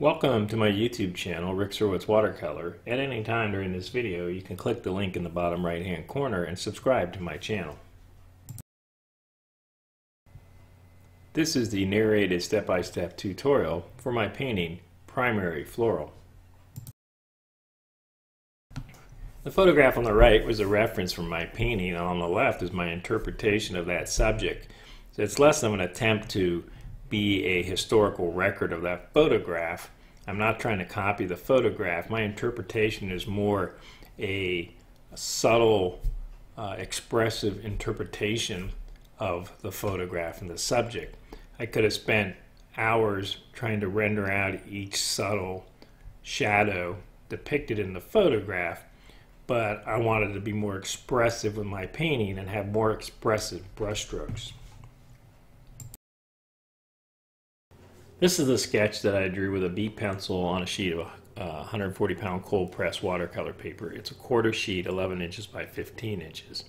Welcome to my YouTube channel, Rick Surowicz Watercolor. At any time during this video, you can click the link in the bottom right hand corner and subscribe to my channel. This is the narrated step-by-step tutorial for my painting, Primary Floral. The photograph on the right was a reference from my painting, and on the left is my interpretation of that subject. So it's less of an attempt to be a historical record of that photograph. I'm not trying to copy the photograph. My interpretation is more a subtle, expressive interpretation of the photograph and the subject. I could have spent hours trying to render out each subtle shadow depicted in the photograph, but I wanted to be more expressive with my painting and have more expressive brushstrokes. This is a sketch that I drew with a B pencil on a sheet of 140-pound cold-pressed watercolor paper. It's a quarter sheet, 11 inches by 15 inches.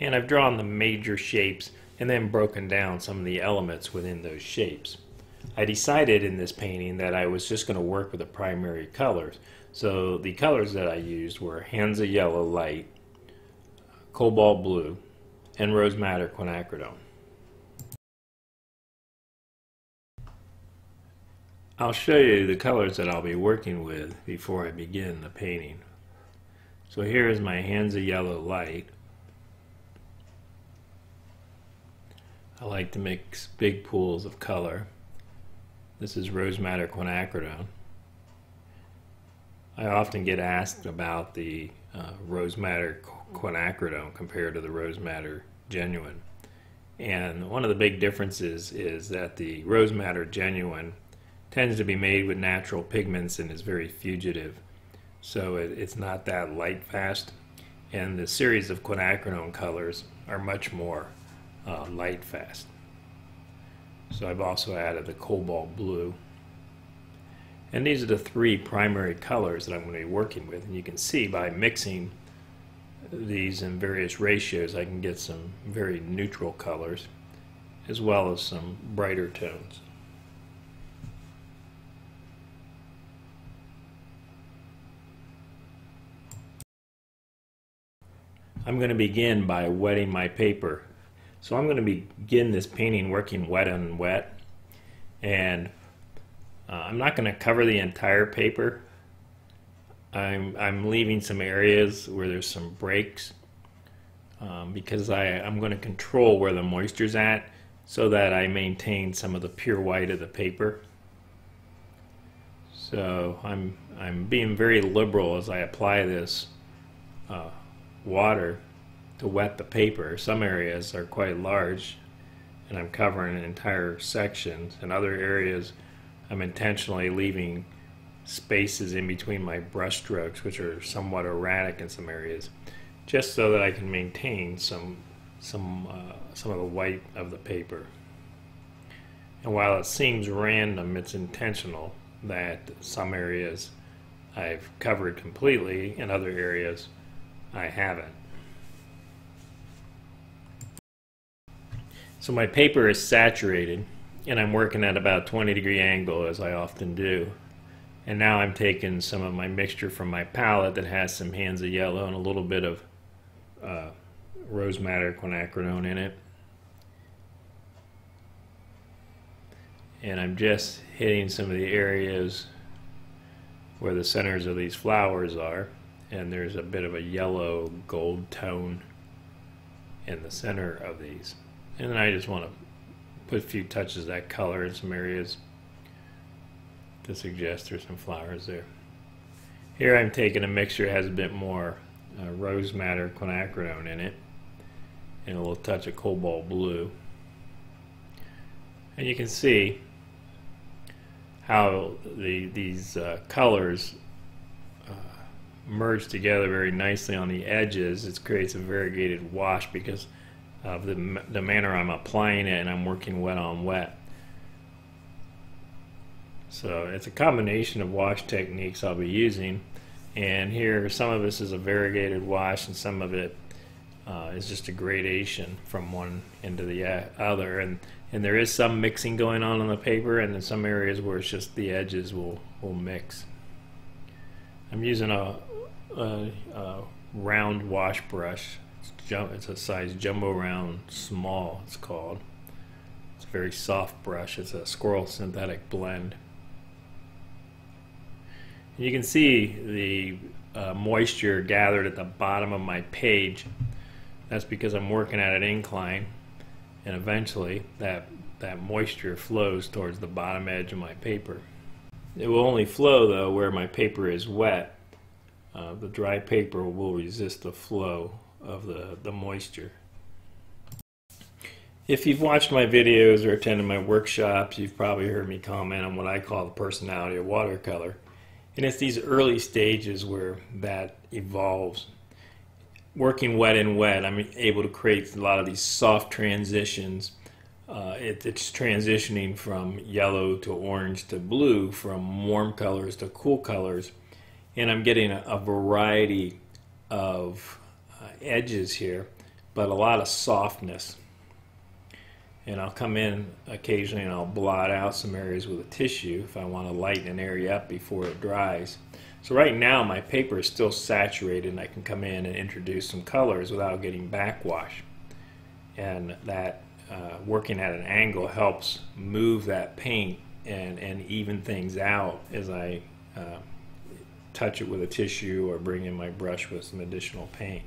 And I've drawn the major shapes and then broken down some of the elements within those shapes. I decided in this painting that I was just going to work with the primary colors. So the colors that I used were Hansa Yellow Light, Cobalt Blue, and Rose Madder Quinacridone. I'll show you the colors that I'll be working with before I begin the painting. So here is my Hansa Yellow Light. I like to mix big pools of color. This is Rose Madder Quinacridone. I often get asked about the Rose Madder Quinacridone compared to the Rose Madder Genuine. And one of the big differences is that the Rose Madder Genuine tends to be made with natural pigments and is very fugitive, so it's not that light fast, and the series of quinacridone colors are much more light fast. So I've also added the cobalt blue, and these are the three primary colors that I'm going to be working with, and you can see by mixing these in various ratios I can get some very neutral colors as well as some brighter tones. I'm going to begin by wetting my paper. So I'm going to begin this painting working wet on wet, and I'm not going to cover the entire paper. I'm leaving some areas where there's some breaks because I'm going to control where the moisture's at so that I maintain some of the pure white of the paper. So I'm being very liberal as I apply this water to wet the paper. Some areas are quite large and I'm covering entire sections, and other areas I'm intentionally leaving spaces in between my brush strokes, which are somewhat erratic in some areas, just so that I can maintain some of the white of the paper. And while it seems random, it's intentional that some areas I've covered completely and other areas I haven't. So my paper is saturated, and I'm working at about 20-degree angle as I often do. And now I'm taking some of my mixture from my palette that has some Hansa Yellow and a little bit of Rose Madder Quinacridone in it. And I'm just hitting some of the areas where the centers of these flowers are. And there's a bit of a yellow gold tone in the center of these. And then I just want to put a few touches of that color in some areas to suggest there's some flowers there. Here I'm taking a mixture that has a bit more Rose Madder Quinacridone in it and a little touch of cobalt blue. And you can see how these colors merged together very nicely on the edges. It creates a variegated wash because of the manner I'm applying it, and I'm working wet on wet. So it's a combination of wash techniques I'll be using, and here some of this is a variegated wash and some of it It's just a gradation from one into the other, and there is some mixing going on the paper, and in some areas where it's just the edges will mix. I'm using a round wash brush. It's a size jumbo round small, it's called. It's a very soft brush. It's a squirrel synthetic blend. And you can see the moisture gathered at the bottom of my page. That's because I'm working at an incline, and eventually that moisture flows towards the bottom edge of my paper. It will only flow though where my paper is wet. The dry paper will resist the flow of the moisture. If you've watched my videos or attended my workshops, you've probably heard me comment on what I call the personality of watercolor, and it's these early stages where that evolves. Working wet and wet, I'm able to create a lot of these soft transitions. It's transitioning from yellow to orange to blue, from warm colors to cool colors, and I'm getting a variety of edges here, but a lot of softness. And I'll come in occasionally and I'll blot out some areas with a tissue if I want to lighten an area up before it dries. So right now my paper is still saturated, and I can come in and introduce some colors without getting backwash. And that working at an angle helps move that paint and even things out as I touch it with a tissue or bring in my brush with some additional paint.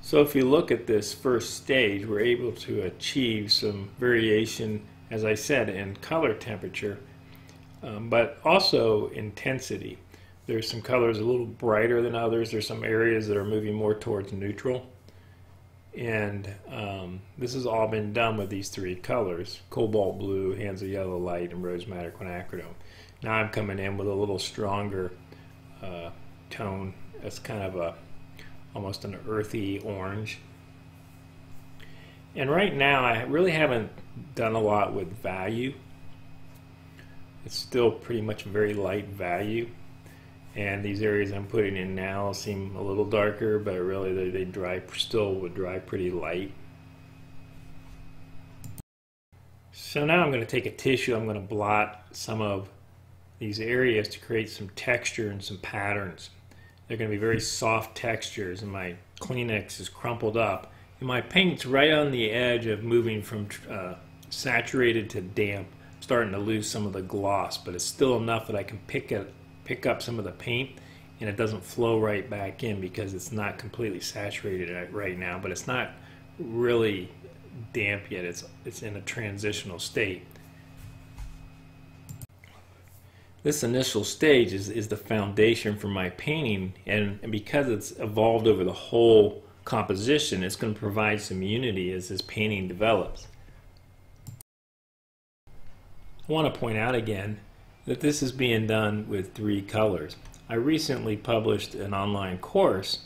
So if you look at this first stage, we're able to achieve some variation, as I said, in color temperature, but also intensity. There's some colors a little brighter than others. There's some areas that are moving more towards neutral. And this has all been done with these three colors: Cobalt Blue, Hansa Yellow Light, and Rose Madder Quinacridone. Now I'm coming in with a little stronger tone. That's kind of almost an earthy orange. And right now I really haven't done a lot with value. It's still pretty much very light value, and these areas I'm putting in now seem a little darker, but really they dry, still would dry pretty light. So now I'm going to take a tissue, I'm going to blot some of these areas to create some texture and some patterns. They're going to be very soft textures, and my Kleenex is crumpled up, and my paint's right on the edge of moving from saturated to damp. I'm starting to lose some of the gloss, but it's still enough that I can pick up some of the paint, and it doesn't flow right back in because it's not completely saturated right now, but it's not really damp yet. It's in a transitional state. This initial stage is the foundation for my painting, and because it's evolved over the whole composition, it's going to provide some unity as this painting develops. I want to point out again that this is being done with three colors. I recently published an online course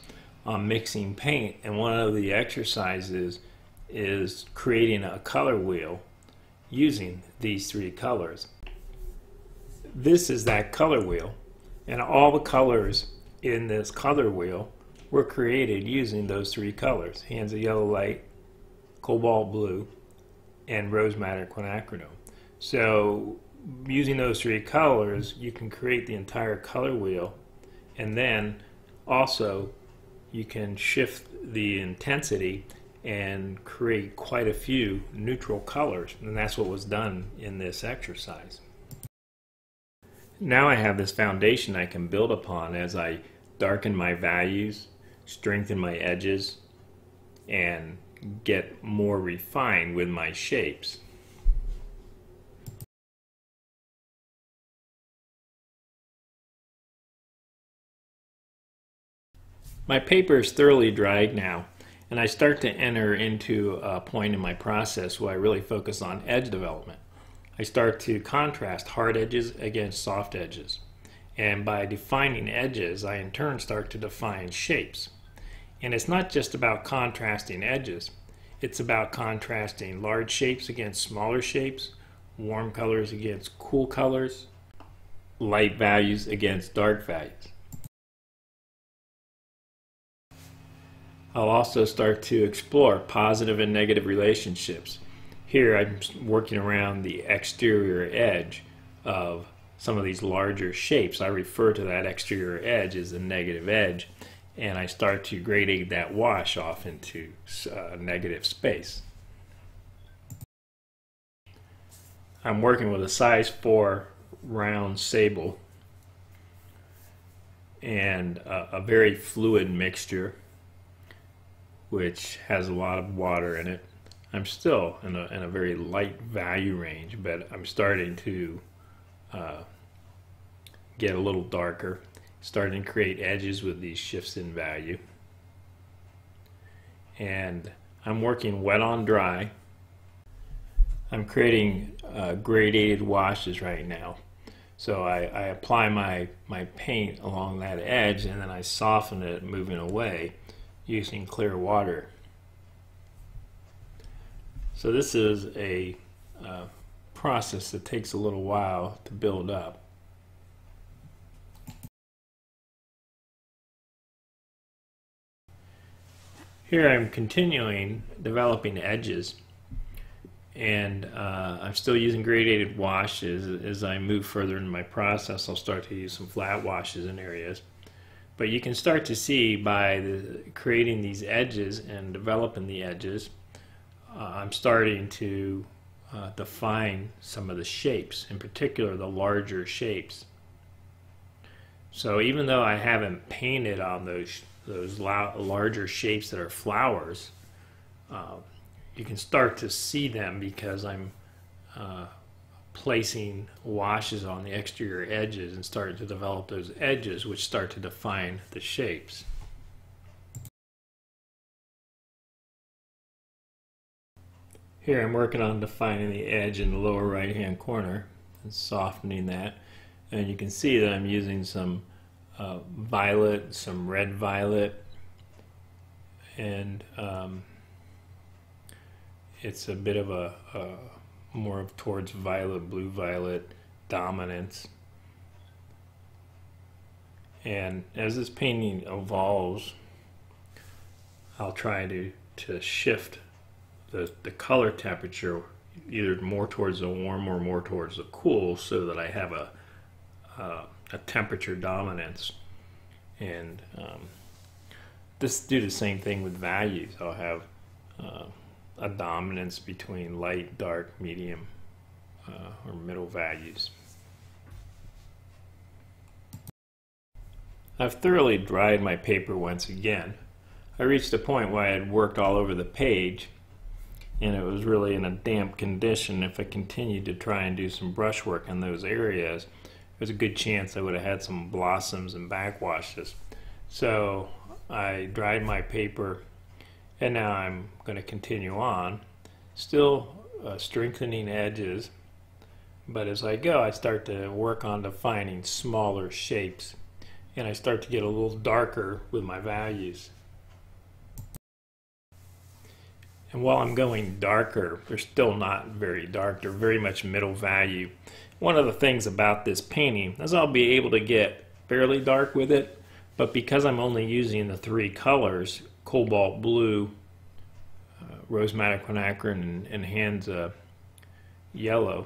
on mixing paint, and one of the exercises is creating a color wheel using these three colors. This is that color wheel, and all the colors in this color wheel were created using those three colors: Hansa Yellow Light, Cobalt Blue, and Rose Madder Quinacridone. So using those three colors, you can create the entire color wheel, and then also you can shift the intensity and create quite a few neutral colors, and that's what was done in this exercise. Now I have this foundation I can build upon as I darken my values, strengthen my edges, and get more refined with my shapes. My paper is thoroughly dried now, and I start to enter into a point in my process where I really focus on edge development. I start to contrast hard edges against soft edges, and by defining edges I in turn start to define shapes. And it's not just about contrasting edges, it's about contrasting large shapes against smaller shapes, warm colors against cool colors, light values against dark values. I'll also start to explore positive and negative relationships. Here I'm working around the exterior edge of some of these larger shapes. I refer to that exterior edge as the negative edge, and I start to gradate that wash off into negative space. I'm working with a size 4 round sable and a very fluid mixture which has a lot of water in it. I'm still in a very light value range, but I'm starting to get a little darker, starting to create edges with these shifts in value. And I'm working wet on dry. I'm creating gradated washes right now. So I apply my paint along that edge, and then I soften it moving away using clear water. So this is a process that takes a little while to build up. Here I'm continuing developing edges, and I'm still using gradated washes. As I move further in my process, I'll start to use some flat washes in areas. But you can start to see by creating these edges and developing the edges, I'm starting to define some of the shapes, in particular the larger shapes. So even though I haven't painted on those larger shapes that are flowers, you can start to see them because I'm placing washes on the exterior edges and starting to develop those edges, which start to define the shapes. Here I'm working on defining the edge in the lower right hand corner and softening that, and you can see that I'm using some violet, some red violet, and it's a bit of a more of towards violet, blue violet dominance. And as this painting evolves, I'll try to shift the color temperature either more towards the warm or more towards the cool, so that I have a temperature dominance. And just do the same thing with values. I'll have a dominance between light, dark, medium, or middle values. I've thoroughly dried my paper once again. I reached a point where I had worked all over the page, and it was really in a damp condition. If I continued to try and do some brushwork in those areas, there's a good chance I would have had some blossoms and backwashes. So I dried my paper, and now I'm going to continue on, still strengthening edges, but as I go I start to work on defining smaller shapes, and I start to get a little darker with my values. And while I'm going darker, they're still not very dark. They're very much middle value. One of the things about this painting is I'll be able to get fairly dark with it, but because I'm only using the 3 colors, Cobalt Blue, Rose Madder Quinacridone, and Hansa Yellow,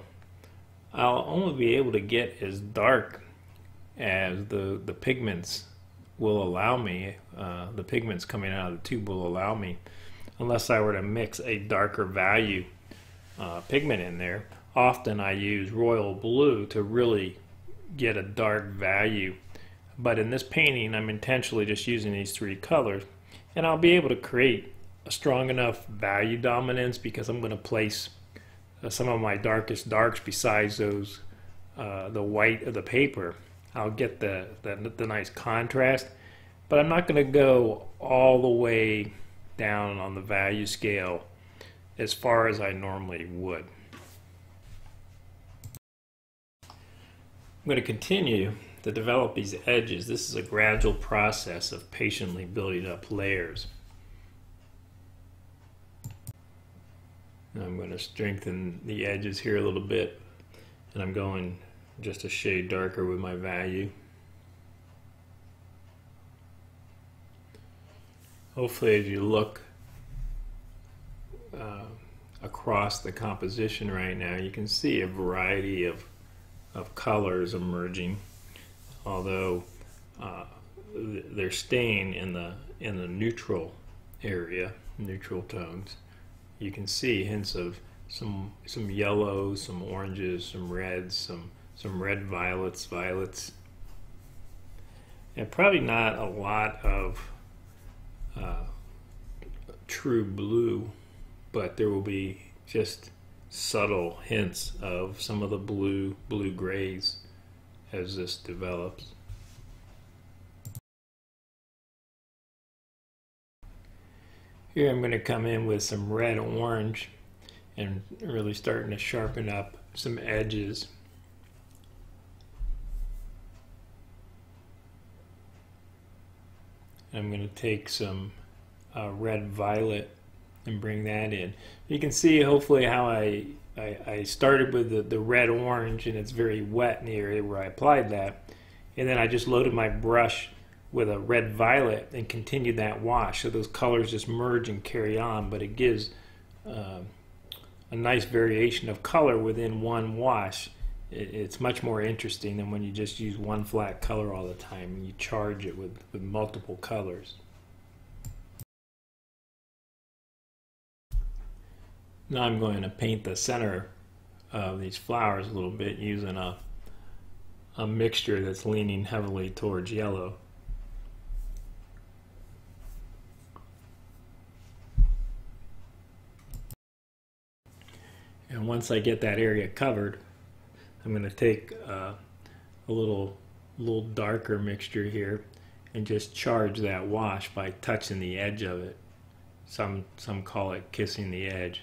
I'll only be able to get as dark as the pigments will allow me. The pigments coming out of the tube will allow me, unless I were to mix a darker value pigment in there. Often I use Royal Blue to really get a dark value, but in this painting I'm intentionally just using these 3 colors, and I'll be able to create a strong enough value dominance because I'm going to place some of my darkest darks besides those the white of the paper. I'll get the nice contrast, but I'm not going to go all the way down on the value scale as far as I normally would. I'm going to continue to develop these edges. This is a gradual process of patiently building up layers. And I'm going to strengthen the edges here a little bit, and I'm going just a shade darker with my value. hopefully as you look across the composition right now, you can see a variety of colors emerging, although they're staying in the neutral area, neutral tones. You can see hints of some yellows, some oranges, some reds, some red violets, and probably not a lot of true blue, but there will be just subtle hints of some of the blue-grays as this develops. Here I'm going to come in with some red-orange and really starting to sharpen up some edges. I'm going to take some red-violet and bring that in. You can see hopefully how I started with the red-orange, and it's very wet in the area where I applied that, and then I just loaded my brush with a red-violet and continued that wash, so those colors just merge and carry on, but it gives a nice variation of color within one wash. It's much more interesting than when you just use one flat color all the time and you charge it with multiple colors. Now I'm going to paint the center of these flowers a little bit using a mixture that's leaning heavily towards yellow. And once I get that area covered, I'm going to take a little darker mixture here and just charge that wash by touching the edge of it. Some call it kissing the edge,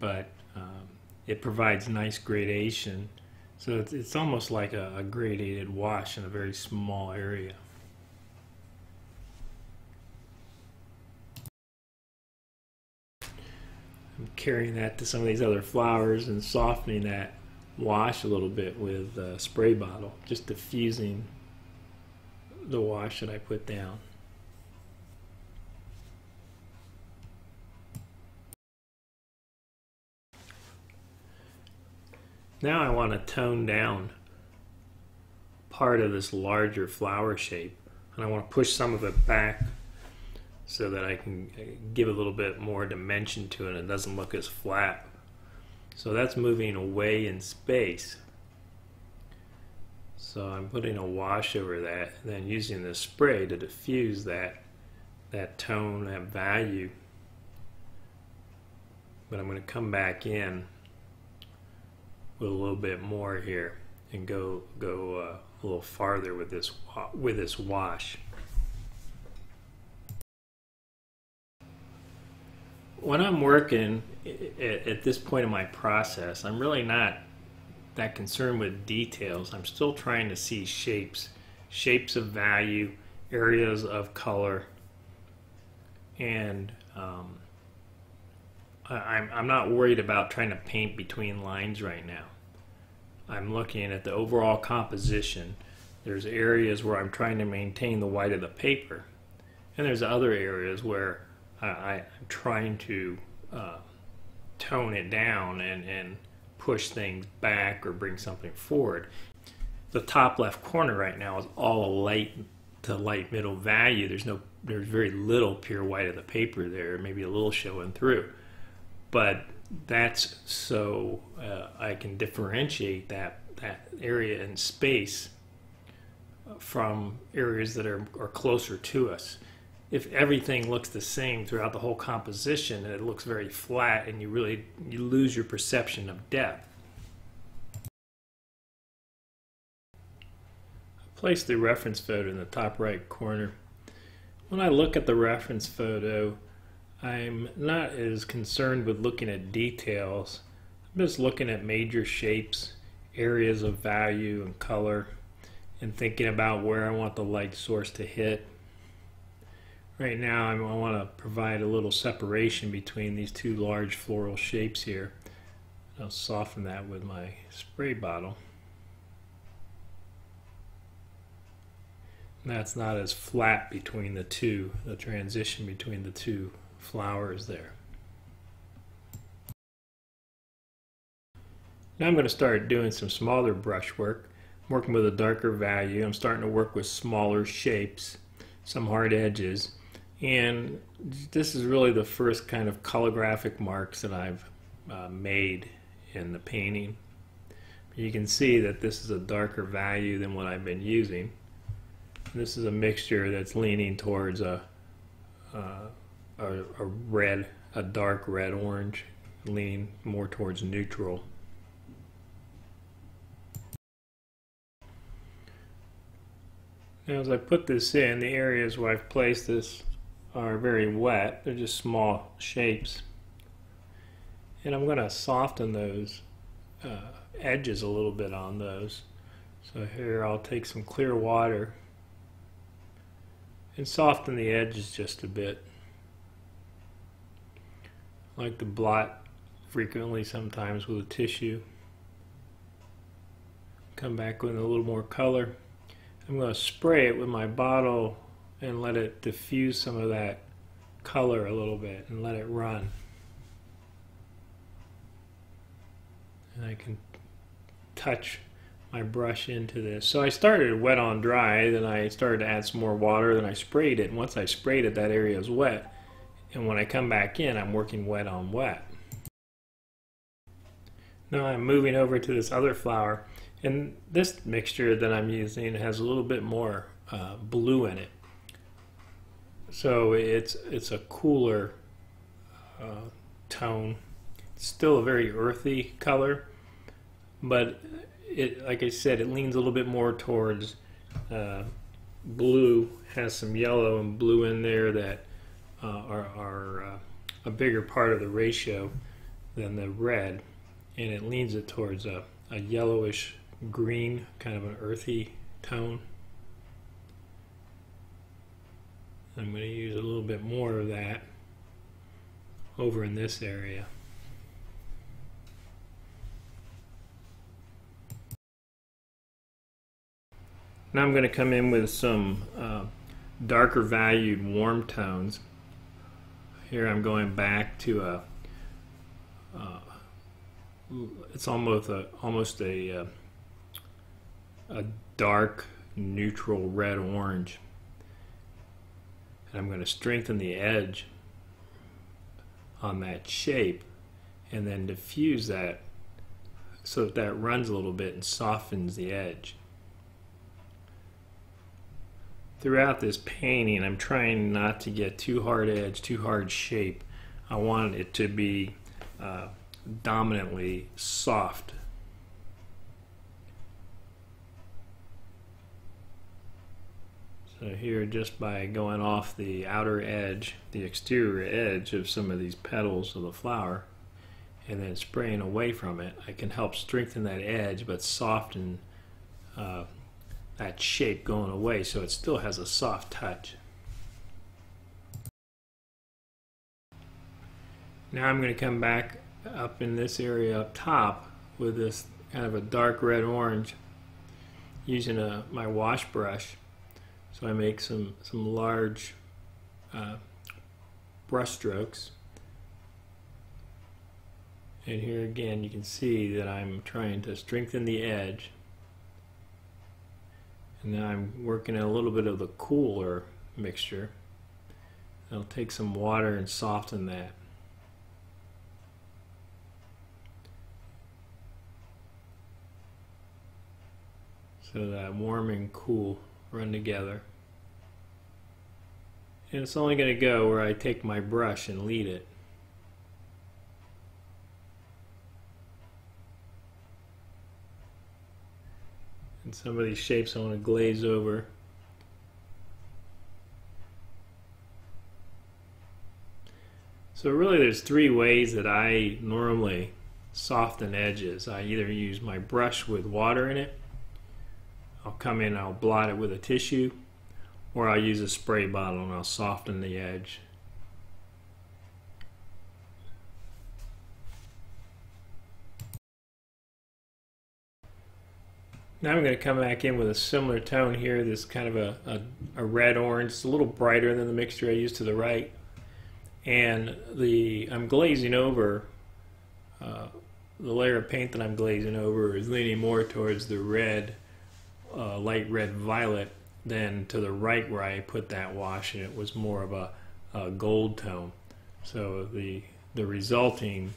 but it provides nice gradation. So it's almost like a gradated wash in a very small area. I'm carrying that to some of these other flowers and softening that wash a little bit with a spray bottle, just diffusing the wash that I put down. Now I want to tone down part of this larger flower shape, and I want to push some of it back so that I can give a little bit more dimension to it and it doesn't look as flat. So that's moving away in space. So I'm putting a wash over that and then using the spray to diffuse that tone, that value. But I'm going to come back in with a little bit more here and go a little farther with this wash. When I'm working at this point in my process, I'm really not that concerned with details. I'm still trying to see shapes of value, areas of color, and I'm not worried about trying to paint between lines right now. I'm looking at the overall composition. There's areas where I'm trying to maintain the white of the paper, and there's other areas where I'm trying to tone it down and push things back or bring something forward. The top left corner right now is all light to light middle value. There's very little pure white of the paper there, maybe a little showing through. But that's so I can differentiate that area in space from areas that are closer to us. If everything looks the same throughout the whole composition and it looks very flat, and you lose your perception of depth. I placed the reference photo in the top right corner. When I look at the reference photo, I'm not as concerned with looking at details. I'm just looking at major shapes, areas of value and color, and thinking about where I want the light source to hit. Right now I want to provide a little separation between these two large floral shapes here. I'll soften that with my spray bottle. That's not as flat between the two, the transition between the two flowers there. Now I'm going to start doing some smaller brush work. I'm working with a darker value. I'm starting to work with smaller shapes, some hard edges, and this is really the first kind of calligraphic marks that I've made in the painting. You can see that this is a darker value than what I've been using. This is a mixture that's leaning towards a red, a dark red orange, leaning more towards neutral. Now, as I put this in, the areas where I've placed this are very wet. They're just small shapes. And I'm going to soften those edges a little bit on those. So here I'll take some clear water and soften the edges just a bit. I like to blot frequently sometimes with a tissue. Come back with a little more color. I'm going to spray it with my bottle and let it diffuse some of that color a little bit and let it run. And I can touch my brush into this. So I started wet on dry, then I started to add some more water, then I sprayed it. And once I sprayed it, that area is wet. And when I come back in, I'm working wet on wet. Now I'm moving over to this other flower. And this mixture that I'm using has a little bit more blue in it, so it's a cooler tone. It's still a very earthy color, but it, like I said, it leans a little bit more towards blue. Has some yellow and blue in there that are a bigger part of the ratio than the red, and it leans it towards a yellowish green, kind of an earthy tone. I'm going to use a little bit more of that over in this area. Now I'm going to come in with some darker valued warm tones. Here I'm going back to it's almost a dark neutral red orange, and I'm going to strengthen the edge on that shape and then diffuse that so that that runs a little bit and softens the edge. Throughout this painting, I'm trying not to get too hard edge, too hard shape. I want it to be dominantly soft. So here, just by going off the outer edge, the exterior edge of some of these petals of the flower, and then spraying away from it, I can help strengthen that edge but soften that shape going away, so it still has a soft touch. Now I'm going to come back up in this area up top with this kind of a dark red orange using my wash brush. So I make some large brush strokes, and here again you can see that I'm trying to strengthen the edge, and now I'm working in a little bit of the cooler mixture. I'll take some water and soften that. So that warm and cool run together. And it's only going to go where I take my brush and lead it. And some of these shapes I want to glaze over. So really there's three ways that I normally soften edges. I either use my brush with water in it, I'll come in and I'll blot it with a tissue, or I'll use a spray bottle and I'll soften the edge. Now I'm going to come back in with a similar tone here, this kind of a red-orange. It's a little brighter than the mixture I used to the right. And I'm glazing over, the layer of paint that I'm glazing over is leaning more towards the red, light red-violet than to the right where I put that wash, and it was more of a gold tone. So the resulting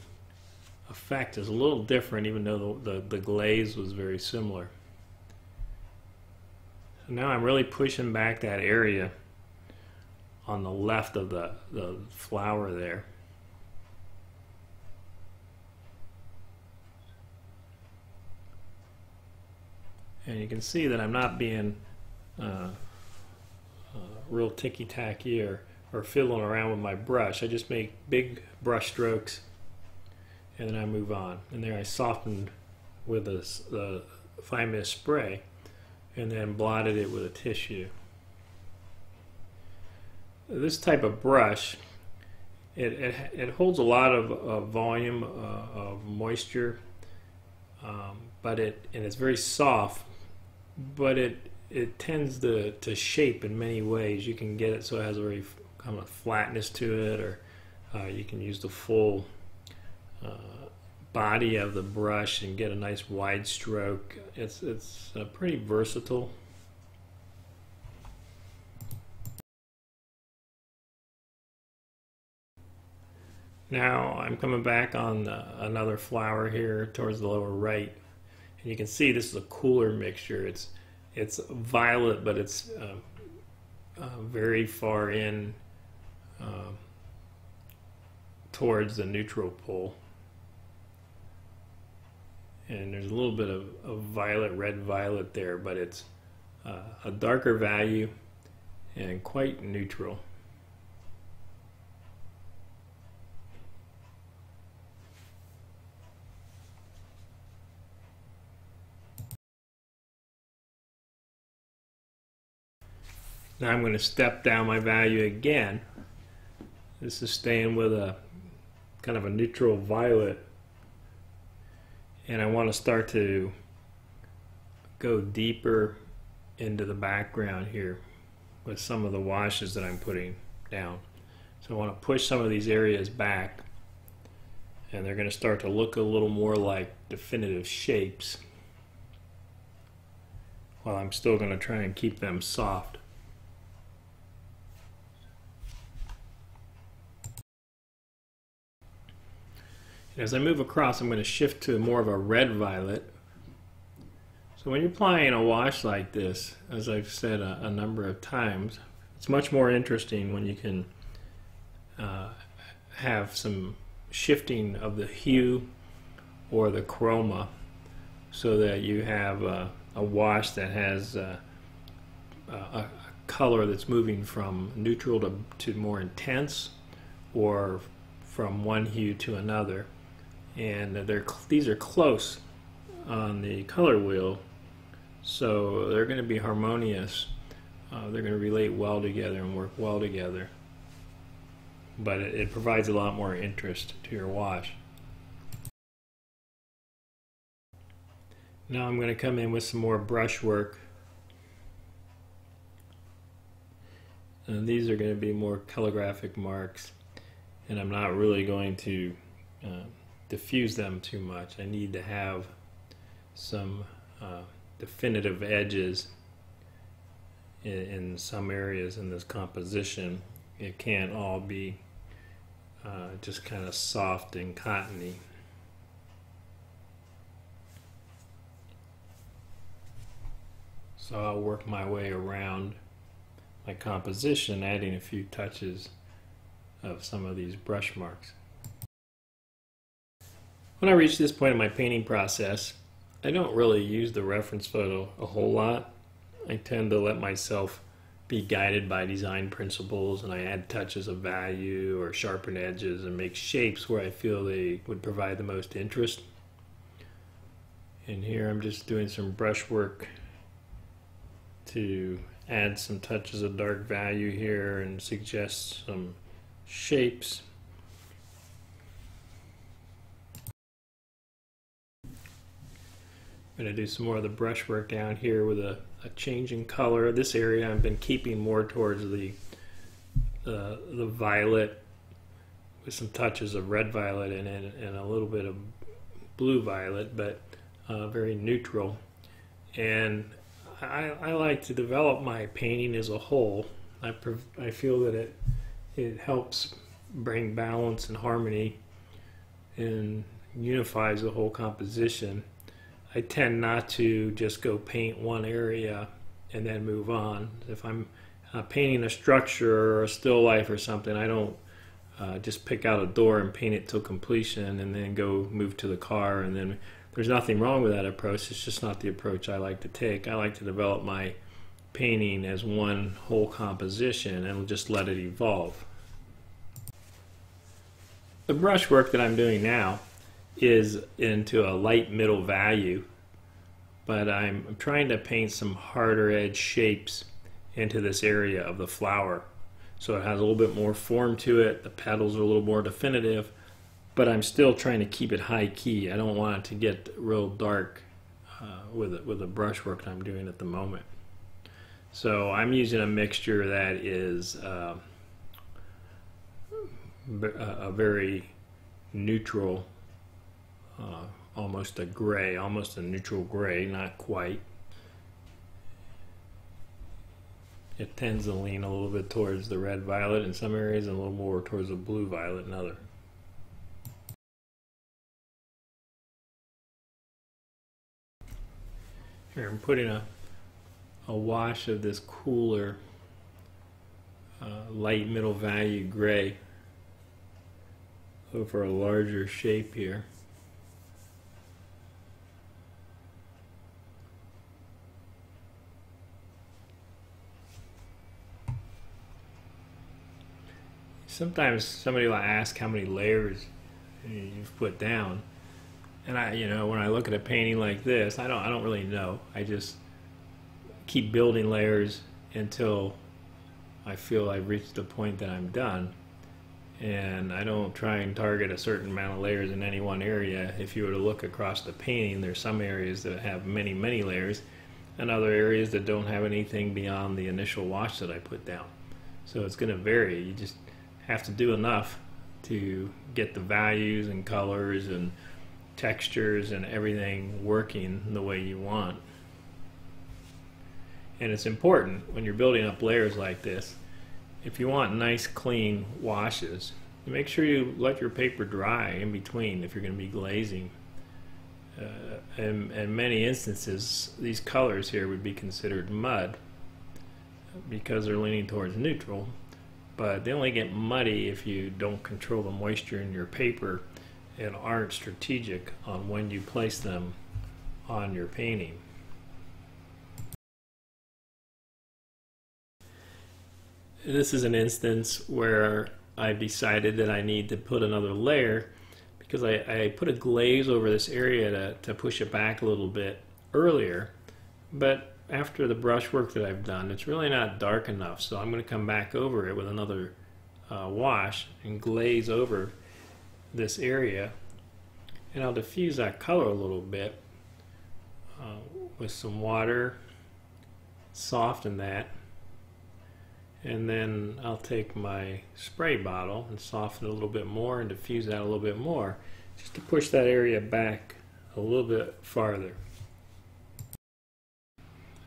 effect is a little different, even though the glaze was very similar. So now I'm really pushing back that area on the left of the flower there. And you can see that I'm not being real ticky-tacky or fiddling around with my brush. I just make big brush strokes and then I move on. And there I softened with a fine mist spray and then blotted it with a tissue. This type of brush, it holds a lot of volume of moisture, and it's very soft, but it tends to shape in many ways. You can get it so it has a very kind of flatness to it, or you can use the full body of the brush and get a nice wide stroke. It's pretty versatile. Now I'm coming back on another flower here towards the lower right, and you can see this is a cooler mixture. It's violet, but it's very far in towards the neutral pole. And there's a little bit of violet, red-violet there, but it's a darker value and quite neutral. Now I'm going to step down my value again. This is staying with a kind of a neutral violet, and I want to start to go deeper into the background here with some of the washes that I'm putting down. So I want to push some of these areas back, and they're going to start to look a little more like definitive shapes, while I'm still going to try and keep them soft. As I move across, I'm going to shift to more of a red-violet. So when you're applying a wash like this, as I've said a number of times, it's much more interesting when you can have some shifting of the hue or the chroma, so that you have a wash that has a color that's moving from neutral to more intense, or from one hue to another. And these are close on the color wheel, so they're going to be harmonious. They're going to relate well together and work well together, but it provides a lot more interest to your wash. Now I'm going to come in with some more brush work, and these are going to be more calligraphic marks, and I'm not really going to diffuse them too much. I need to have some definitive edges in some areas in this composition. It can't all be just kind of soft and cottony. So I'll work my way around my composition, adding a few touches of some of these brush marks. When I reach this point in my painting process, I don't really use the reference photo a whole lot. I tend to let myself be guided by design principles, and I add touches of value or sharpen edges and make shapes where I feel they would provide the most interest. And here I'm just doing some brush work to add some touches of dark value here and suggest some shapes. I'm going to do some more of the brushwork down here with a change in color. This area I've been keeping more towards the violet with some touches of red violet in it and a little bit of blue violet, but very neutral. And I like to develop my painting as a whole. I feel that it helps bring balance and harmony and unifies the whole composition. I tend not to just go paint one area and then move on. If I'm painting a structure or a still life or something, I don't just pick out a door and paint it till completion and then go move to the car. And then there's nothing wrong with that approach. It's just not the approach I like to take. I like to develop my painting as one whole composition and just let it evolve. The brushwork that I'm doing now is into a light middle value, but I'm trying to paint some harder edge shapes into this area of the flower, so it has a little bit more form to it. The petals are a little more definitive, but I'm still trying to keep it high key. I don't want it to get real dark with the brushwork I'm doing at the moment. So I'm using a mixture that is a very neutral, almost a gray, almost a neutral gray, not quite. It tends to lean a little bit towards the red violet in some areas and a little more towards the blue violet in others. Here I'm putting a wash of this cooler light middle value gray over a larger shape here. Sometimes somebody will ask how many layers you've put down, and when I look at a painting like this, I don't really know. I just keep building layers until I feel I've reached the point that I'm done, and I don't try and target a certain amount of layers in any one area. If you were to look across the painting, there's some areas that have many, many layers, and other areas that don't have anything beyond the initial wash that I put down. So it's going to vary. You just have to do enough to get the values and colors and textures and everything working the way you want. And it's important when you're building up layers like this, if you want nice clean washes, make sure you let your paper dry in between if you're going to be glazing. In many instances, these colors here would be considered mud because they're leaning towards neutral. But they only get muddy if you don't control the moisture in your paper and aren't strategic on when you place them on your painting. This is an instance where I've decided that I need to put another layer because I put a glaze over this area to push it back a little bit earlier, but after the brushwork that I've done, it's really not dark enough, so I'm going to come back over it with another wash and glaze over this area, and I'll diffuse that color a little bit with some water, soften that, and then I'll take my spray bottle and soften it a little bit more and diffuse that a little bit more just to push that area back a little bit farther.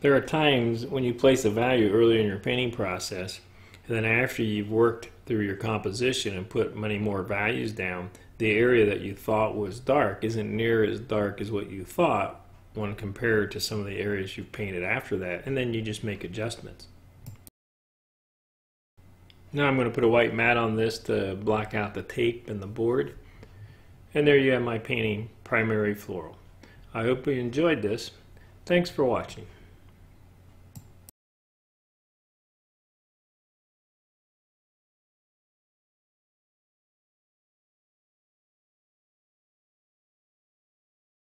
There are times when you place a value earlier in your painting process, and then after you've worked through your composition and put many more values down, the area that you thought was dark isn't near as dark as what you thought when compared to some of the areas you've painted after that, and then you just make adjustments. Now I'm going to put a white mat on this to block out the tape and the board. And there you have my painting, Primary Floral. I hope you enjoyed this. Thanks for watching.